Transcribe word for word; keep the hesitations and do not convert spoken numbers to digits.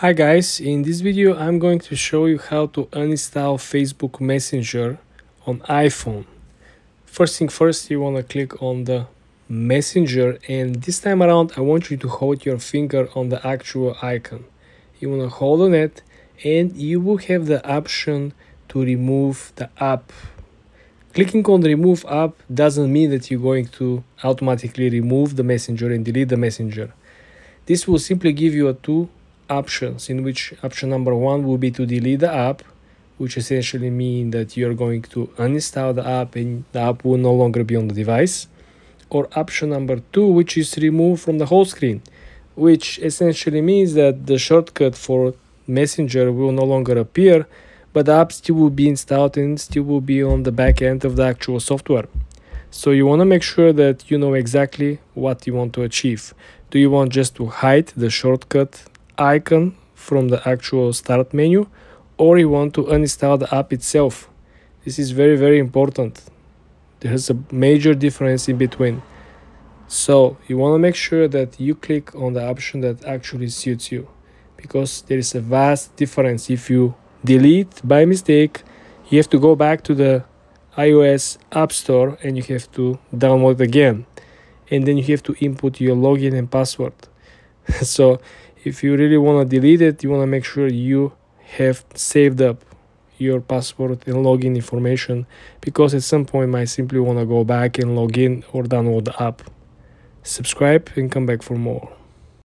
Hi guys, in this video I'm going to show you how to uninstall Facebook Messenger on iPhone. First thing first, you want to click on the Messenger, and this time around I want you to hold your finger on the actual icon. You want to hold on it and you will have the option to remove the app. Clicking on the remove app doesn't mean that you're going to automatically remove the Messenger and delete the Messenger. This will simply give you a two options, in which option number one will be to delete the app, which essentially means that you're going to uninstall the app and the app will no longer be on the device, or option number two, which is remove from the whole screen, which essentially means that the shortcut for Messenger will no longer appear, but the app still will be installed and still will be on the back end of the actual software. So you want to make sure that you know exactly what you want to achieve. Do you want just to hide the shortcut icon from the actual start menu, or you want to uninstall the app itself? This is very very important. There's a major difference in between, so you want to make sure that you click on the option that actually suits you, because there is a vast difference. If you delete by mistake, you have to go back to the iOS App Store and you have to download again, and then you have to input your login and password. So if you really want to delete it, you want to make sure you have saved up your password and login information, because at some point you might simply want to go back and log in or download the app. Subscribe and come back for more.